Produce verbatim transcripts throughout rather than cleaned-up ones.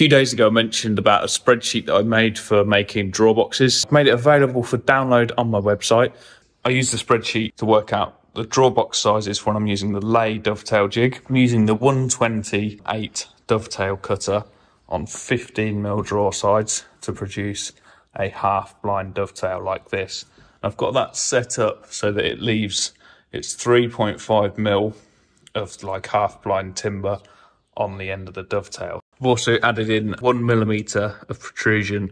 few days ago I mentioned about a spreadsheet that I made for making draw boxes. I made it available for download on my website. I use the spreadsheet to work out the draw box sizes when I'm using the lay dovetail jig. I'm using the one twenty-eight dovetail cutter on fifteen mil draw sides to produce a half blind dovetail like this. I've got that set up so that it leaves its three point five mil of like half blind timber on the end of the dovetail. I've also added in one millimeter of protrusion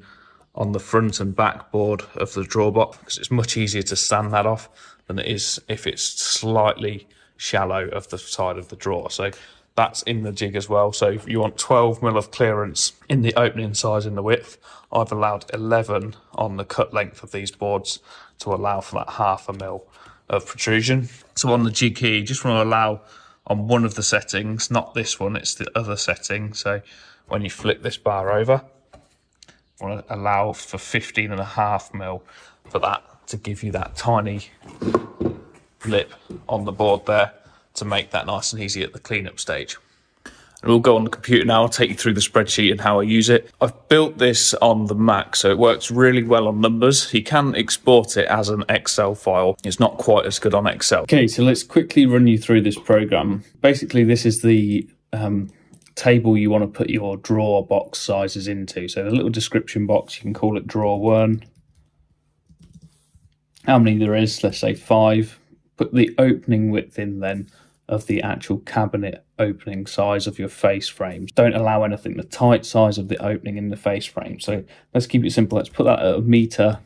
on the front and back board of the draw box because it's much easier to sand that off than it is if it's slightly shallow of the side of the draw. So that's in the jig as well. So if you want twelve mil of clearance in the opening size and the width, I've allowed eleven on the cut length of these boards to allow for that half a mil of protrusion. So on the jig here, you just want to allow on one of the settings, not this one, it's the other setting. So when you flip this bar over, you want to allow for fifteen and a half mil for that to give you that tiny blip on the board there to make that nice and easy at the cleanup stage. And we'll go on the computer now. I'll take you through the spreadsheet and how I use it. I've built this on the Mac, so it works really well on numbers. You can export it as an Excel file. It's not quite as good on Excel. Okay, so let's quickly run you through this program. Basically, this is the um, table you want to put your draw box sizes into. So the little description box, you can call it draw one. How many there is, let's say five. Put the opening width in then of the actual cabinet opening size of your face frames. Don't allow anything the tight size of the opening in the face frame. So let's keep it simple. Let's put that at a meter,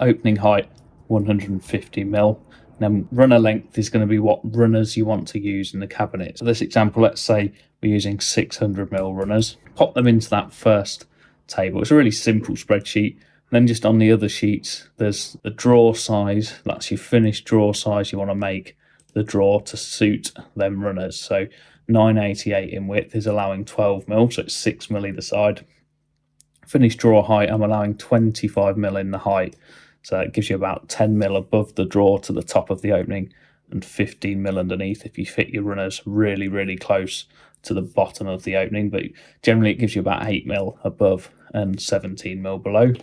opening height one hundred fifty mil. And then runner length is going to be what runners you want to use in the cabinet. So this example, let's say we're using six hundred mil runners. Pop them into that first table. It's a really simple spreadsheet. Then just on the other sheets, there's the draw size. That's your finished draw size. You want to make the draw to suit them runners. So nine eighty-eight in width is allowing twelve mil, so it's six mil either side. Finished draw height, I'm allowing twenty-five mil in the height. So that gives you about ten mil above the draw to the top of the opening and fifteen mil underneath if you fit your runners really, really close to the bottom of the opening. But generally it gives you about eight mil above and seventeen mil below.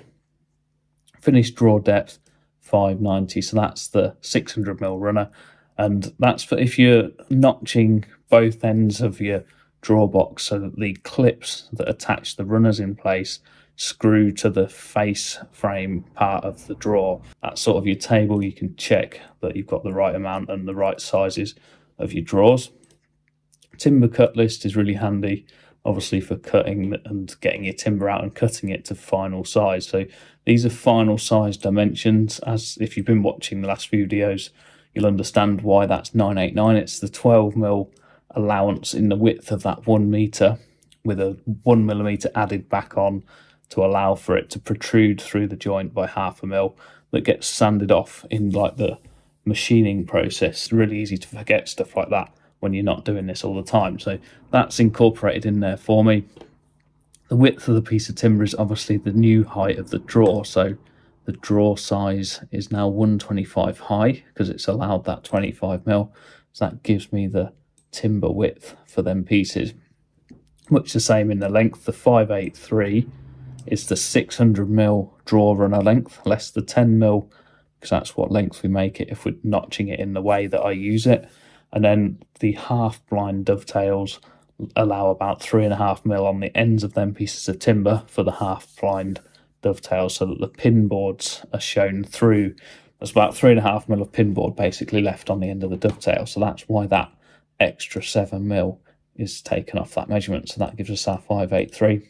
Finished draw depth five ninety, so that's the six hundred mil runner, and that's for if you're notching both ends of your draw box so that the clips that attach the runners in place screw to the face frame part of the draw. That's sort of your table. You can check that you've got the right amount and the right sizes of your draws. Timber cut list is really handy, obviously, for cutting and getting your timber out and cutting it to final size. So these are final size dimensions. As if you've been watching the last few videos, you'll understand why that's nine eighty-nine. It's the twelve mil allowance in the width of that one meter with a one millimeter added back on to allow for it to protrude through the joint by half a mil that gets sanded off in like the machining process. It's really easy to forget stuff like that when you're not doing this all the time. So that's incorporated in there for me. The width of the piece of timber is obviously the new height of the draw. So the draw size is now one twenty-five high because it's allowed that twenty-five mil. So that gives me the timber width for them pieces. Much the same in the length. The five eighty-three is the six hundred mil draw runner length, less the ten mil, because that's what length we make it if we're notching it in the way that I use it. And then the half blind dovetails allow about three and a half mil on the ends of them pieces of timber for the half blind dovetails so that the pin boards are shown through. There's about three and a half mil of pin board basically left on the end of the dovetail. So that's why that extra seven mil is taken off that measurement. So that gives us our five eighty-three.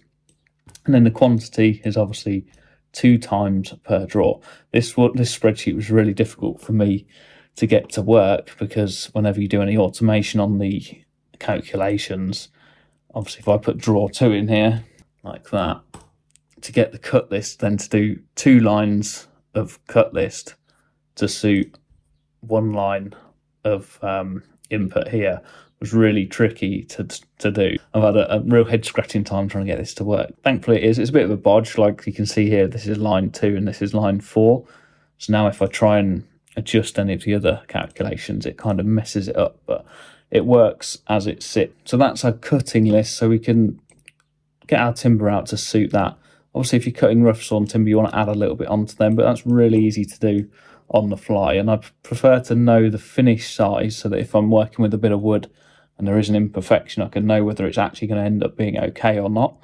And then the quantity is obviously two times per draw. This, this spreadsheet was really difficult for me to get to work because whenever you do any automation on the calculations, obviously if I put draw two in here like that, to get the cut list, then to do two lines of cut list to suit one line of um, input here was really tricky to to do. I've had a, a real head scratching time trying to get this to work. Thankfully it is. It's a bit of a bodge, like you can see here. This is line two and this is line four. So now if I try and adjust any of the other calculations, it kind of messes it up, but it works as it sits. So that's our cutting list, so we can get our timber out to suit that. Obviously, if you're cutting rough sawn timber, you want to add a little bit onto them, but that's really easy to do on the fly. And I prefer to know the finished size so that if I'm working with a bit of wood and there is an imperfection, I can know whether it's actually going to end up being okay or not.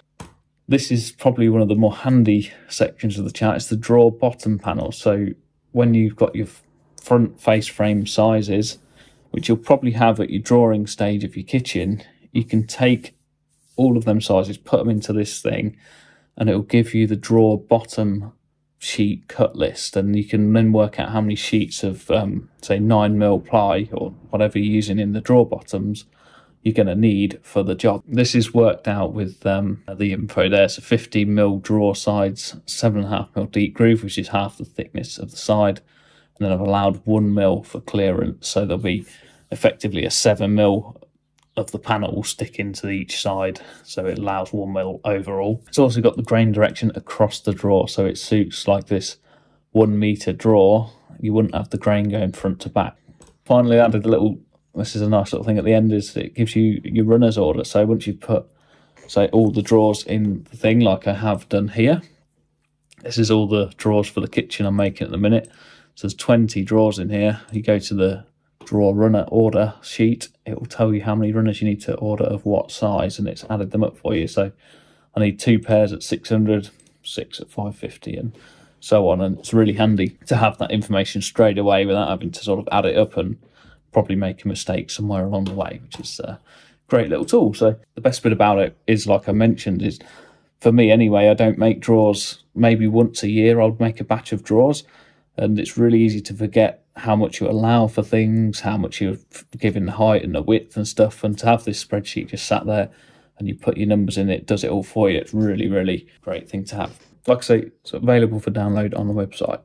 This is probably one of the more handy sections of the chart. It's the draw bottom panel. So when you've got your front face frame sizes, which you'll probably have at your drawing stage of your kitchen, you can take all of them sizes, put them into this thing, and it'll give you the draw bottom sheet cut list, and you can then work out how many sheets of um, say nine mil ply or whatever you're using in the draw bottoms you're going to need for the job. This is worked out with um, the info there. So fifteen mil draw sides, seven and a half mil deep groove, which is half the thickness of the side, and then I've allowed one mil for clearance, so there'll be effectively a seven mil of the panel will stick into each side, so it allows one mil overall. It's also got the grain direction across the draw, so it suits like this one meter draw, you wouldn't have the grain going front to back. Finally added a little, this is a nice little thing at the end, is it gives you your runner's order. So once you've put, say, all the drawers in the thing like I have done here, this is all the drawers for the kitchen I'm making at the minute. So there's twenty drawers in here. You go to the draw runner order sheet, it will tell you how many runners you need to order of what size, and it's added them up for you. So I need two pairs at six hundred, six at five fifty, and so on. And it's really handy to have that information straight away without having to sort of add it up and probably make a mistake somewhere along the way, which is a great little tool. So the best bit about it is, like I mentioned, is for me anyway, I don't make drawers. Maybe once a year I'll make a batch of drawers, and it's really easy to forget how much you allow for things, how much you're given the height and the width and stuff, and to have this spreadsheet just sat there and you put your numbers in, it does it all for you. It's really, really great thing to have. Like I say, it's available for download on the website.